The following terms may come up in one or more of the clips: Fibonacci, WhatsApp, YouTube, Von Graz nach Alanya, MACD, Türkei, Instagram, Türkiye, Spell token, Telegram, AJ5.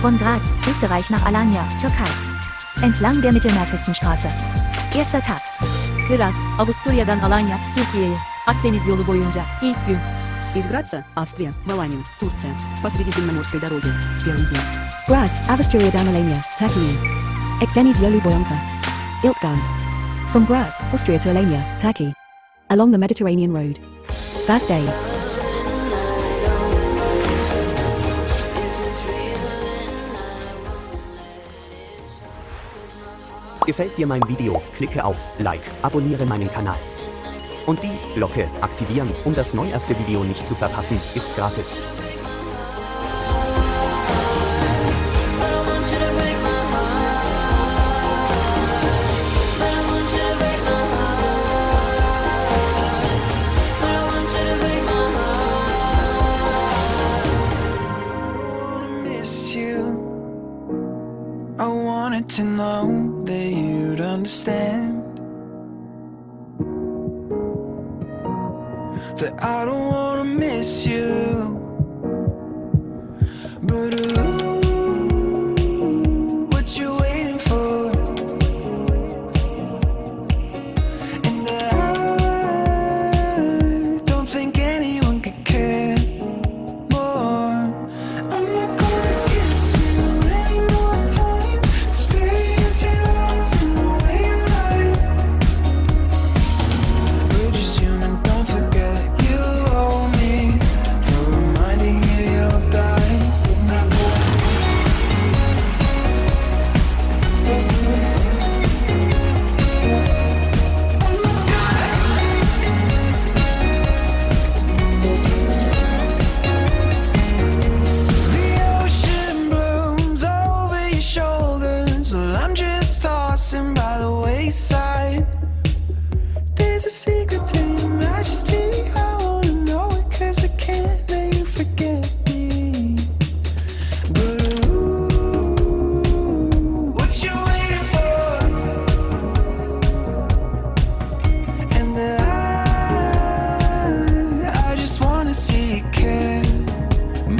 Von Graz, Österreich nach Alanya, Türkei. Entlang der Mittelmeerküstenstraße. Erster Tag. Graz, Avusturya'dan Alanya, Türkiye'ye, Akdeniz yolu boyunca, ilk gün. Из Граца, Австрия, в Аланию, Турция, по Средиземноморской дороге, первый день. Graz, Avusturya'dan Alanya, Türkiye. Akdeniz yolu boyunca. Ilkgan. From Graz, Austria to Alanya, Turkey. Along the Mediterranean Road. First day. Gefällt dir mein Video? Klicke auf Like, abonniere meinen Kanal und die Glocke aktivieren, um das neueste Video nicht zu verpassen. Ist gratis. I wanted to know that you'd understand that I don't wanna miss you, but ooh, what you waiting for? And I don't think anyone could care more. I'm not gonna kiss you anymore. Side. There's a secret to your majesty. I wanna know it, cause I can't let you forget me. But ooh, what you waiting for? And I just wanna see you care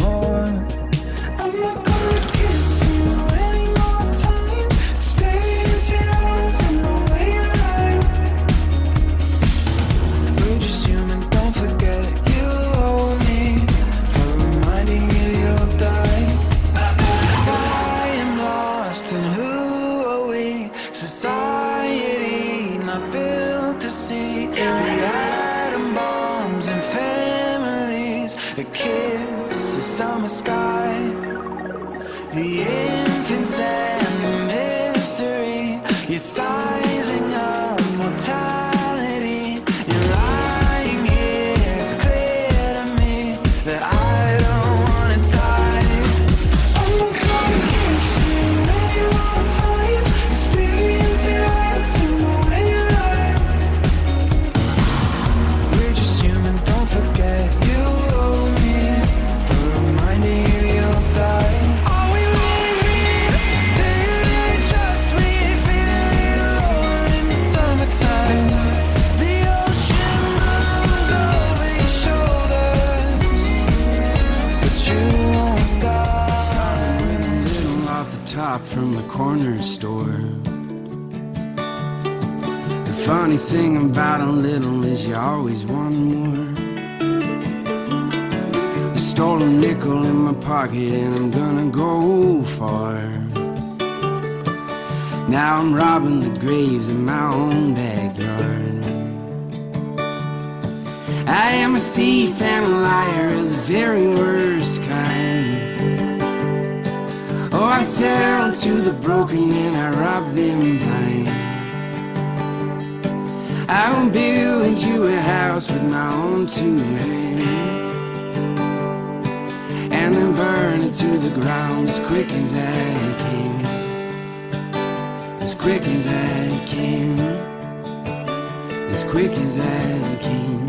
more. I'm not gonna kiss you. Society not built to see every atom bombs and families, a kiss, a summer sky, the infants and the mystery, your sizing up mortality. You're lying here, it's clear to me that I don't want to die. I'm not gonna kiss you anymore. Top from the corner store. The funny thing about a little is you always want more. I stole a nickel in my pocket and I'm gonna go far. Now I'm robbing the graves in my own backyard. I am a thief and a liar of the very worst kind. Oh, I sell to the broken and I rob them blind. I will build you a house with my own two hands, and then burn it to the ground as quick as I can. As quick as I can. As quick as I can.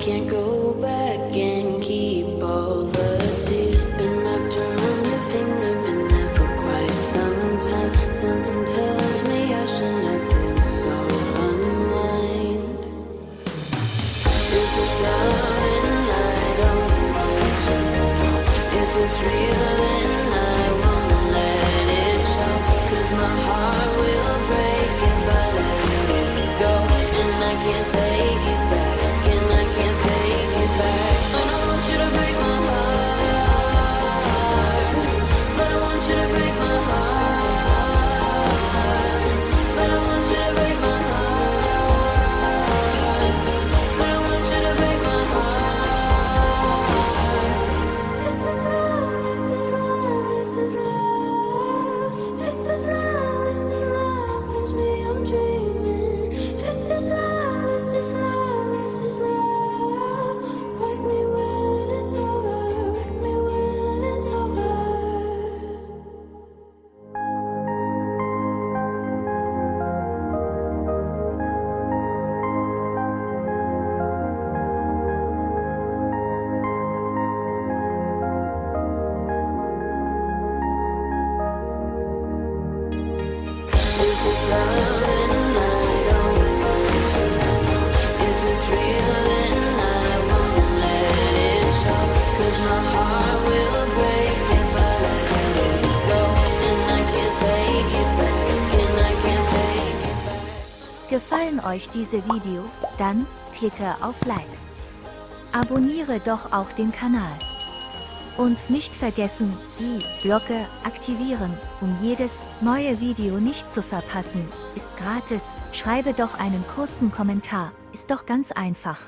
Can't go back and keep all the tears. Been wrapped around your finger, been there for quite some time. Something tells me I should let this all unwind. If it's love and I don't want to know, if it's real and I won't let it show, 'cause my heart will break if I let it go, and I can't take it back. Gefallen euch diese Video, dann klicke auf Like. Abonniere doch auch den Kanal. Und nicht vergessen, die Glocke aktivieren, um jedes neue Video nicht zu verpassen. Ist gratis, schreibe doch einen kurzen Kommentar, ist doch ganz einfach.